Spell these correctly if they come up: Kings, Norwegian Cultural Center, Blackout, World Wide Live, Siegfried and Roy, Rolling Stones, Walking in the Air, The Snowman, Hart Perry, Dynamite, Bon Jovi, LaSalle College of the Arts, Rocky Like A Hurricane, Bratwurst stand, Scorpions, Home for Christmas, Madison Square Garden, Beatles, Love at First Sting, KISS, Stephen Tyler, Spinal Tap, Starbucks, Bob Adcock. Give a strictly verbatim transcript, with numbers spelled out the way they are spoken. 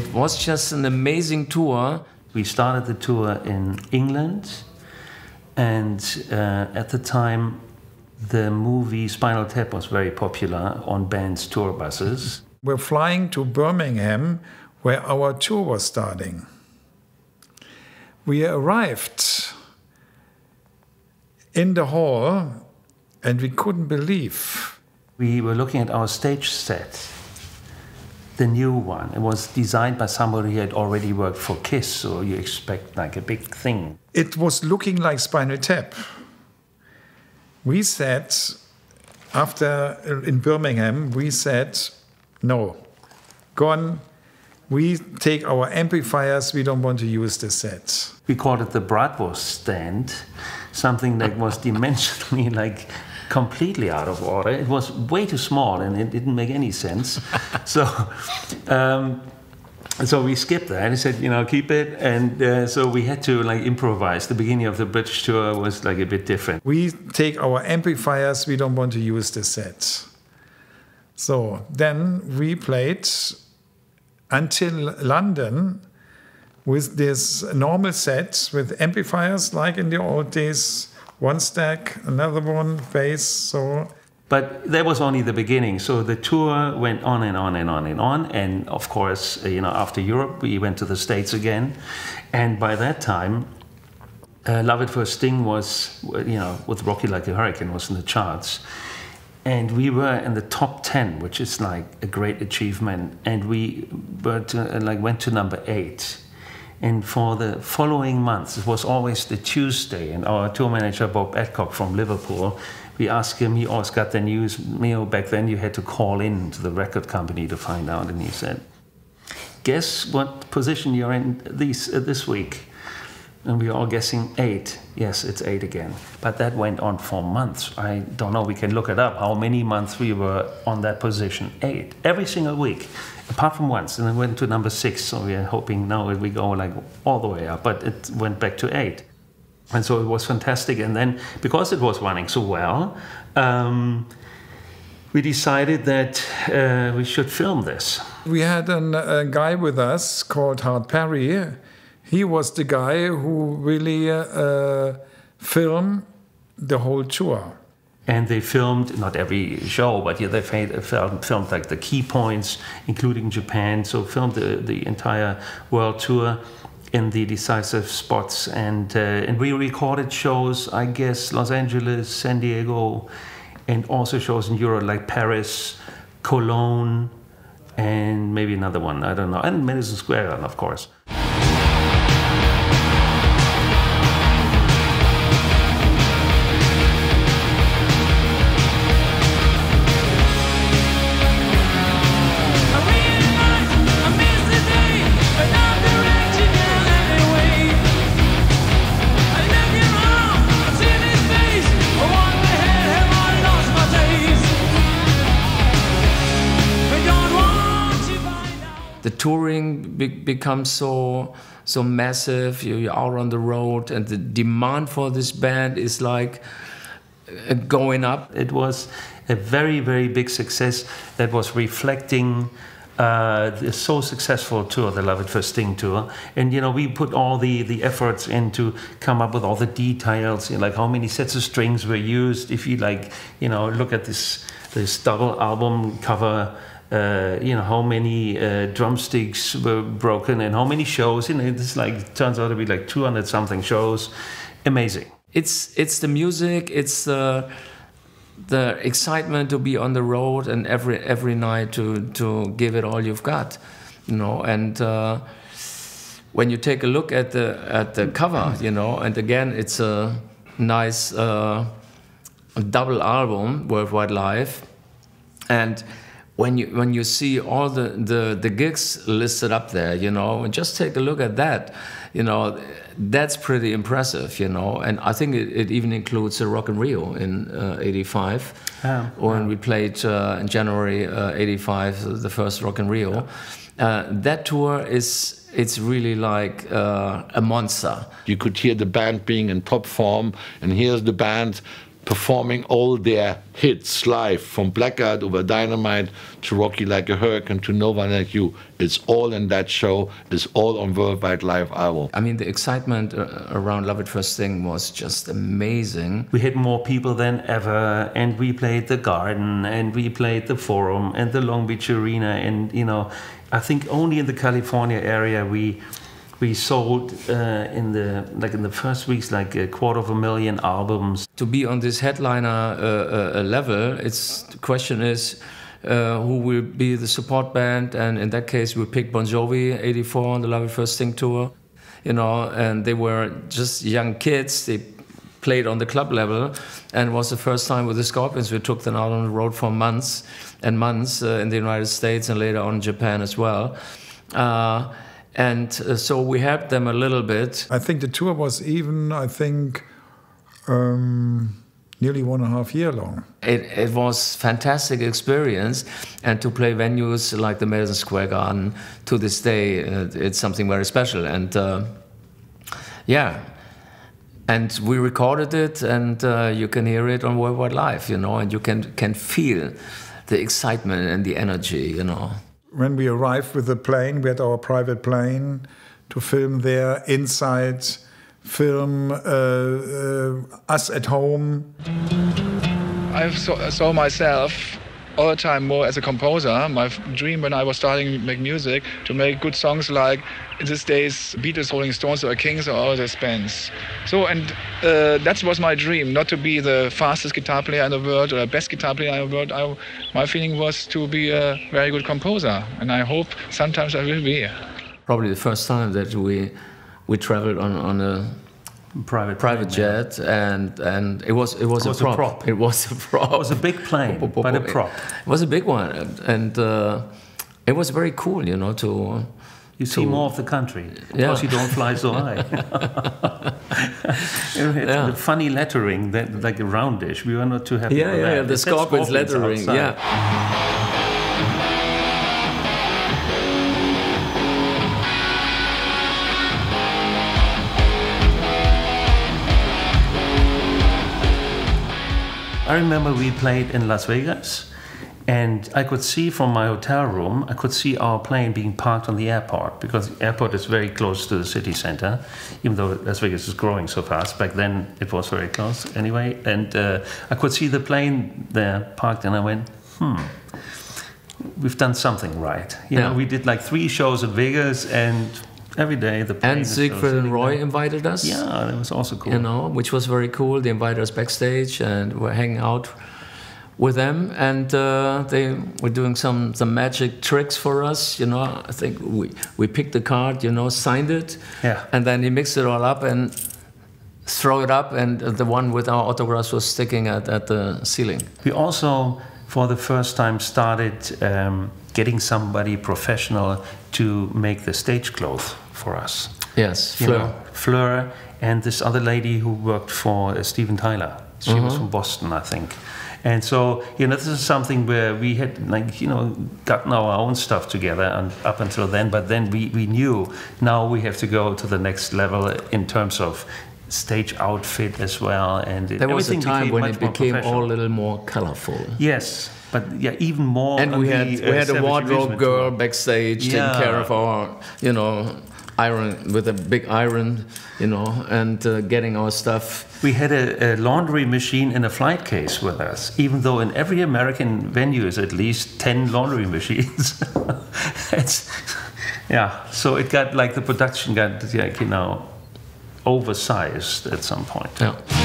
It was just an amazing tour. We started the tour in England, and uh, at the time, the movie Spinal Tap was very popular on bands' tour buses. We're flying to Birmingham, where our tour was starting. We arrived in the hall, and we couldn't believe. We were looking at our stage set, the new one. It was designed by somebody who had already worked for KISS, so you expect like a big thing. It was looking like Spinal Tap. We said, after, in Birmingham, we said, no, gone. We take our amplifiers, we don't want to use this set. We called it the Bratwurst stand, something that was dimensionally, like, completely out of order. It was way too small and it didn't make any sense. so um, so we skipped that and said, you know, keep it. And uh, so we had to, like, improvise. The beginning of the British tour was, like, a bit different. We take our amplifiers, we don't want to use this set. So then we played until London with this normal set with amplifiers, like in the old days, one stack, another one, bass, so. But that was only the beginning. So the tour went on and on and on and on. And of course, you know, after Europe, we went to the States again. And by that time, uh, Love at First Sting was, you know, with Rocky Like a Hurricane was in the charts. And we were in the top ten, which is like a great achievement. And we were to, uh, like went to number eight. And for the following months, it was always the Tuesday. And our tour manager, Bob Adcock from Liverpool, we asked him, he always got the news. You know, back then you had to call in to the record company to find out. And he said, guess what position you're in these, uh, this week? And we were all guessing eight. Yes, it's eight again. But that went on for months. I don't know, we can look it up, how many months we were on that position. Eight, every single week, apart from once. And it went to number six, so we are hoping now we go like all the way up, but it went back to eight. And so it was fantastic. And then, because it was running so well, um, we decided that uh, we should film this. We had an, a guy with us called Hart Perry. He was the guy who really uh, filmed the whole tour. And they filmed, not every show, but yeah, they filmed, filmed like the key points, including Japan. So filmed the, the entire world tour in the decisive spots. And, uh, and we recorded shows, I guess, Los Angeles, San Diego, and also shows in Europe like Paris, Cologne, and maybe another one, I don't know. And Madison Square Garden, of course. Touring be becomes so so massive. You, you're out on the road, and the demand for this band is like uh, going up. It was a very very big success that was reflecting uh, the so successful tour, the Love at First Sting tour. And you know, we put all the the efforts in to come up with all the details, you know, like how many sets of strings were used. If you like, you know, look at this this double album cover. Uh, you know, how many uh, drumsticks were broken and how many shows. You know, it's like, it turns out to be like two hundred something shows. Amazing. It's it's the music, it's the the excitement to be on the road and every every night to to give it all you've got, you know. And uh, when you take a look at the at the cover, you know, and again it's a nice uh, double album, World Wide Live, and. When you, when you see all the, the, the gigs listed up there, you know, and just take a look at that, you know, that's pretty impressive, you know. And I think it, it even includes a Rock in Rio in uh, eighty-five, oh, when yeah. we played uh, in January uh, eighty-five, the first Rock in Rio. Yeah. Uh, that tour is, it's really like uh, a monster. You could hear the band being in top form, and here's the band performing all their hits live, from Blackout over Dynamite to Rocky Like a Hurricane to No One Like You. It's all in that show. It's all on World Wide Live album. I mean, the excitement around Love at First Sting was just amazing. We had more people than ever, and we played the Garden, and we played the Forum, and the Long Beach Arena, and you know, I think only in the California area we. We sold uh, in the like in the first weeks like a quarter of a million albums. To be on this headliner uh, uh, level, it's the question is uh, who will be the support band, and in that case, we picked Bon Jovi, eighty-four on the Love at First Sting tour, you know, and they were just young kids. They played on the club level, and it was the first time with the Scorpions. We took them out on the road for months and months uh, in the United States and later on in Japan as well. Uh, And uh, so we helped them a little bit. I think the tour was even, I think, um, nearly one and a half year long. It, it was fantastic experience, and to play venues like the Madison Square Garden to this day, uh, it's something very special. And uh, yeah, and we recorded it, and uh, you can hear it on World Wide Live, you know, and you can can feel the excitement and the energy, you know. When we arrived with the plane, we had our private plane to film there, inside, film uh, uh, us at home. I saw, saw myself all the time more as a composer. My dream when I was starting to make music, to make good songs like in these days Beatles, Rolling Stones or Kings or all these bands. So, and uh, that was my dream, not to be the fastest guitar player in the world or the best guitar player in the world. I, my feeling was to be a very good composer, and I hope sometimes I will be. Probably the first time that we we traveled on, on a private private plane, jet, yeah. and and it was it was, it was a, prop. a prop it was a prop it was a big plane bo, bo, bo, but a prop it was a big one, and, and uh, it was very cool, you know, to you to, see more of the country, yeah. Because you don't fly so high. It had yeah. The funny lettering, that like a roundish, we were not too happy, yeah, with yeah, that. Yeah, the Scorpions, Scorpions lettering outside. Yeah. I remember we played in Las Vegas, and I could see from my hotel room, I could see our plane being parked on the airport, because the airport is very close to the city center, even though Las Vegas is growing so fast. Back then it was very close anyway, and uh, I could see the plane there parked, and I went, hmm, we've done something right. You yeah. know, we did like three shows in Vegas, and every day the plane. And Siegfried and Roy day. invited us. Yeah, that was also cool. You know, which was very cool. They invited us backstage, and we're hanging out with them, and uh, they were doing some some magic tricks for us. You know, I think we we picked the card, you know, signed it, yeah, and then he mixed it all up and threw it up, and the one with our autographs was sticking at at the ceiling. We also, for the first time, started. Um, Getting somebody professional to make the stage clothes for us. Yes, Fleur. You know, Fleur and this other lady who worked for uh, Stephen Tyler. She mm-hmm. was from Boston, I think. And so, you know, this is something where we had, like, you know, gotten our own stuff together and up until then. But then we, we knew now we have to go to the next level in terms of stage outfit as well. And it, there was a time when it became all a little more colorful. Yes. But yeah, even more. And we had the, uh, we had a wardrobe girl backstage, yeah, taking care of our, you know, iron with a big iron, you know, and uh, getting our stuff. We had a, a laundry machine in a flight case with us, even though in every American venue is at least ten laundry machines. It's, yeah, so it got like the production got, like, you know, oversized at some point. Yeah.